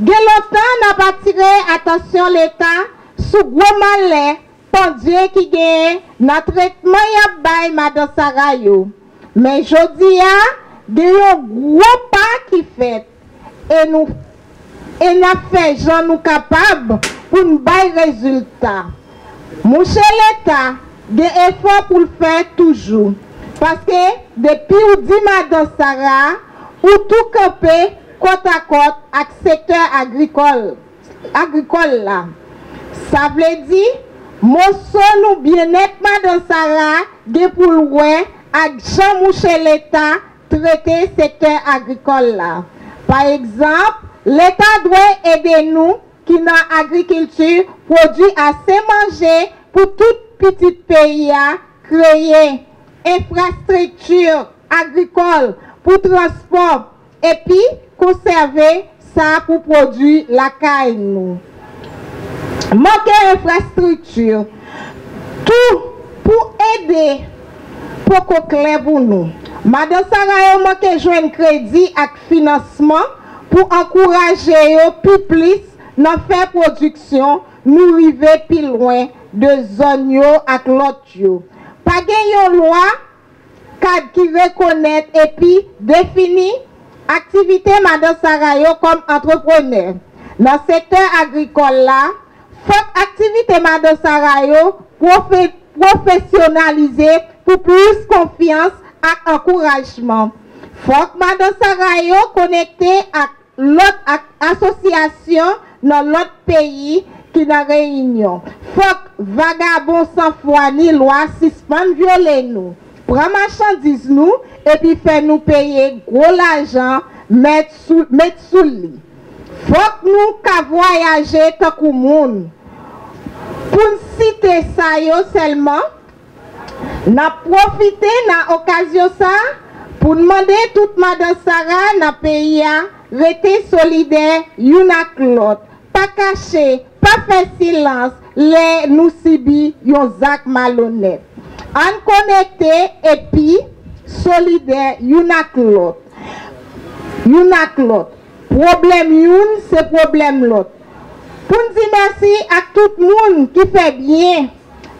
Gen longtemps n'a pas tiré attention l'État sous gros malais pendu qui gagne dans traitement ya bay Madan Sara yo. Mais jodi a un gros pas qui fait et nous n'a fait gens nous capables pour nous bay résultat. Mon cher l'État des efforts pour le faire toujours parce que depuis ou dit Madan Sara ou tout camper côte à côte avec secteur agricole là. Ça veut dire mosso nous bien-être Madan Sara de pour loin avec Jean Mouchel l'État traiter secteur agricole là. Par exemple, l'État doit aider nous qui dans agriculture produit assez manger pour tout petit pays à créer infrastructure agricole pour transport et puis conserver ça pour produire la caille nous. Manquer infrastructure, tout pour aider pour qu'on clair pour nous. Madan Sara a manqué joindre crédit et financement pour encourager plus plus dans faire production, nous arriver plus loin de zone yo ak l'autre yo. Pas gagne une loi cadre qui reconnaît et puis définit activité Madan Sara yo comme entrepreneur. Dans le secteur agricole là, faut activité Madan Sara yo professionnaliser pour plus confiance et encouragement. Faut Madan Sara yo connecter à l'autre association dans l'autre pays qui dans réunion. Faut vagabond sans foi ni loi suspend violer nous. Prends marchandise nous et puis fait nous payer gros l'argent mettre sous lit. Faut nous ka voyager tant que monde. Pour citer ça yo seulement, n'a profiter na occasion ça pour demander toute Madan Sara na pays rester solidaire une avec l'autre, pas cacher, pas faire silence. Les nous subis yon zak malhonnête. En connecté et puis solidaire yon ak l'autre. Yon ak l'autre. Problème yon, c'est problème l'autre. Pour nous dire merci à tout le monde qui fait bien,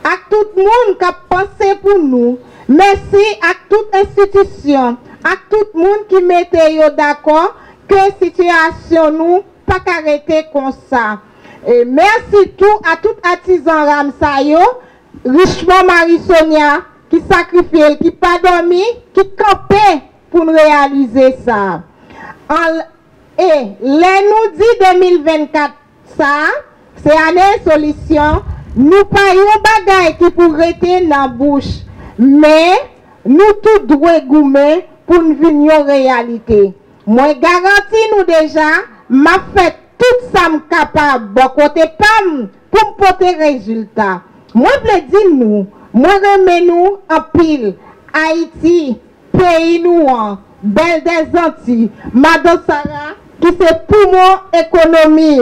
à tout le monde qui a pensé pour nous. Merci à toute institution, à tout le monde qui mettait yon d'accord que la situation nous pas arrêter comme ça. Et merci tout à tout artisan Ramsayo, richement Marie-Sonia, qui sacrifie, qui pas dormi, qui campait pour nous réaliser ça. Et les nous dit 2024, ça, c'est une solution. Nous payons bagaille qui pourrait être dans la bouche, mais nous tous devons gommer pour nous venir en réalité. Moi, garantis nous déjà, ma fête. Tout ça me capable, bon côté PAM, pour me porter résultat. Moi, je dis nous, moi, remets nous en pile. Haïti, pays nouant, belle des Antilles, Madan Sara, qui c'est poumon économie.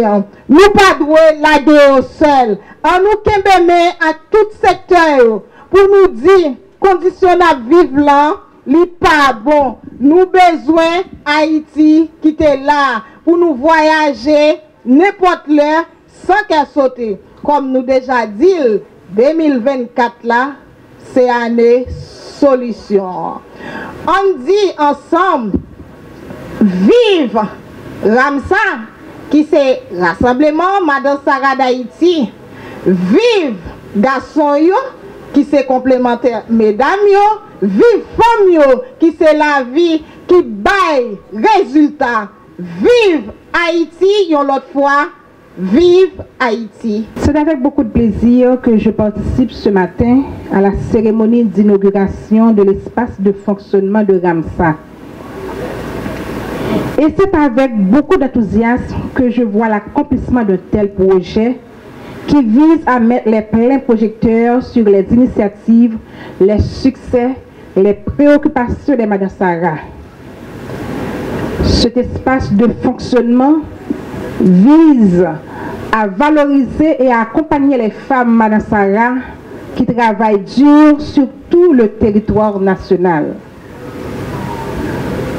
Nous pas doué la déo seul. En nous kembeme à tout secteur pour nous dire, condition à vivre là, li pas bon. Nous besoin Haïti qui est là. Pour nous voyager n'importe l'heure sans qu'elle saute. Comme nous déjà dit, 2024 là, c'est année solution. On dit ensemble, vive Ramsa, qui c'est Rasanbleman Madan Sara d'Haïti. Vive garçon yo, qui c'est complémentaire mesdames yo. Vive femme yo, qui c'est la vie qui baille résultat. Vive Haïti, yon l'autre fois, vive Haïti. C'est avec beaucoup de plaisir que je participe ce matin à la cérémonie d'inauguration de l'espace de fonctionnement de Ramsa. Et c'est avec beaucoup d'enthousiasme que je vois l'accomplissement d'un tel projet qui vise à mettre les pleins projecteurs sur les initiatives, les succès, les préoccupations des Madan Sara. Cet espace de fonctionnement vise à valoriser et à accompagner les femmes Madan Sara qui travaillent dur sur tout le territoire national.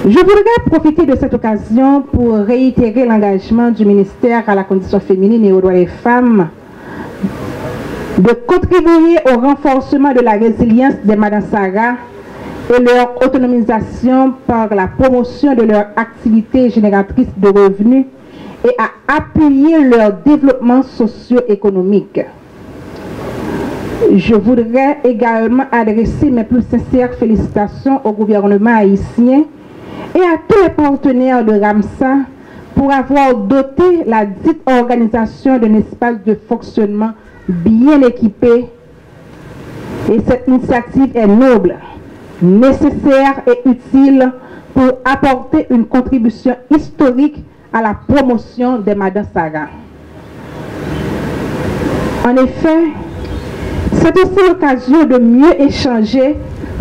Je voudrais profiter de cette occasion pour réitérer l'engagement du ministère à la condition féminine et aux droits des femmes de contribuer au renforcement de la résilience des Madan Sara et leur autonomisation par la promotion de leur activité génératrice de revenus et à appuyer leur développement socio-économique. Je voudrais également adresser mes plus sincères félicitations au gouvernement haïtien et à tous les partenaires de Ramsar pour avoir doté la dite organisation d'un espace de fonctionnement bien équipé. Et cette initiative est noble, nécessaire et utile pour apporter une contribution historique à la promotion des Madan Sara. En effet, c'est aussi l'occasion de mieux échanger,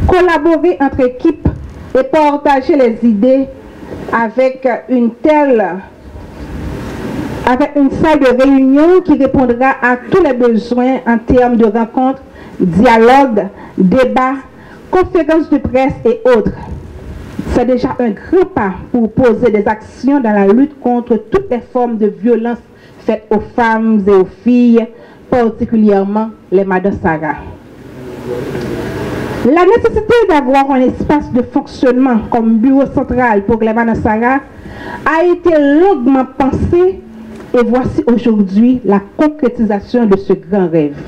collaborer entre équipes et partager les idées avec une salle de réunion qui répondra à tous les besoins en termes de rencontres, dialogues, débats, conférences de presse et autres. C'est déjà un grand pas pour poser des actions dans la lutte contre toutes les formes de violence faites aux femmes et aux filles, particulièrement les Madan Sara. La nécessité d'avoir un espace de fonctionnement comme bureau central pour les Madan Sara a été longuement pensée et voici aujourd'hui la concrétisation de ce grand rêve.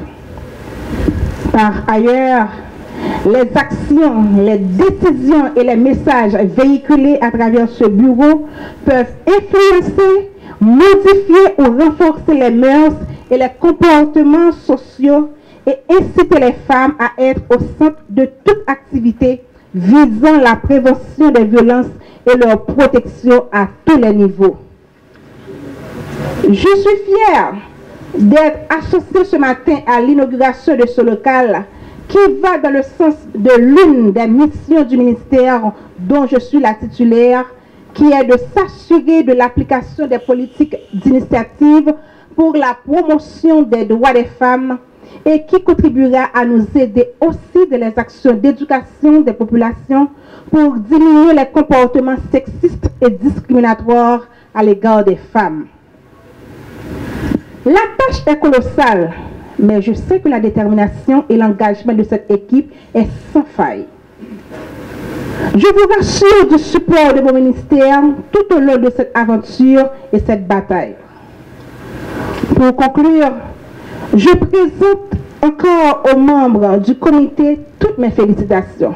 Par ailleurs, les actions, les décisions et les messages véhiculés à travers ce bureau peuvent influencer, modifier ou renforcer les mœurs et les comportements sociaux et inciter les femmes à être au centre de toute activité visant la prévention des violences et leur protection à tous les niveaux. Je suis fière d'être associée ce matin à l'inauguration de ce local qui va dans le sens de l'une des missions du ministère dont je suis la titulaire, qui est de s'assurer de l'application des politiques d'initiative pour la promotion des droits des femmes et qui contribuera à nous aider aussi dans les actions d'éducation des populations pour diminuer les comportements sexistes et discriminatoires à l'égard des femmes. La tâche est colossale, mais je sais que la détermination et l'engagement de cette équipe est sans faille. Je vous rassure du support de mon ministère tout au long de cette aventure et cette bataille. Pour conclure, je présente encore aux membres du comité toutes mes félicitations.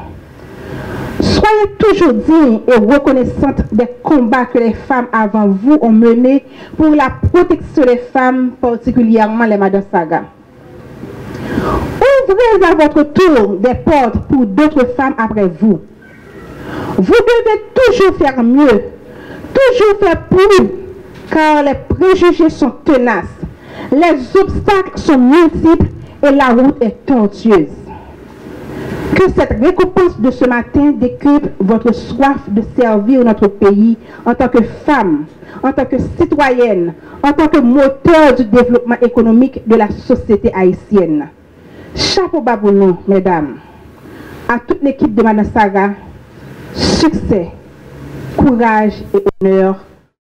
Soyez toujours dignes et reconnaissantes des combats que les femmes avant vous ont menés pour la protection des femmes, particulièrement les Madan Sara. Ouvrez à votre tour des portes pour d'autres femmes après vous. Vous devez toujours faire mieux, toujours faire plus, car les préjugés sont tenaces, les obstacles sont multiples et la route est tortueuse. Que cette récompense de ce matin décuple votre soif de servir notre pays en tant que femme, en tant que citoyenne, en tant que moteur du développement économique de la société haïtienne. Chapeau Babounou, mesdames, à toute l'équipe de Madan Sara, succès, courage et honneur.